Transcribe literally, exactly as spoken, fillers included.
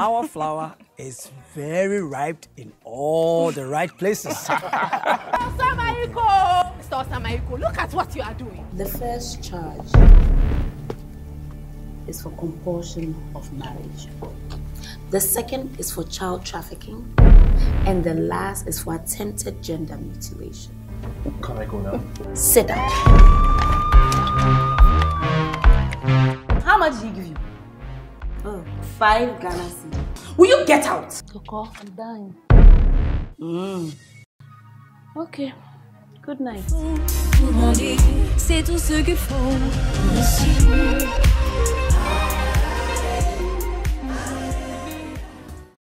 our flower is very ripe in all the right places. Osamayiko! Mister Osamayiko, look at what you are doing. The first charge is for compulsion of marriage. The second is for child trafficking. And the last is for attempted gender mutilation. Can I go now? Sit down. How much did he give you? Oh, five Ghana cedi. Will you get out? Coco, I'm dying. Mm. Okay. Good night. C'est tout ce qu'il faut.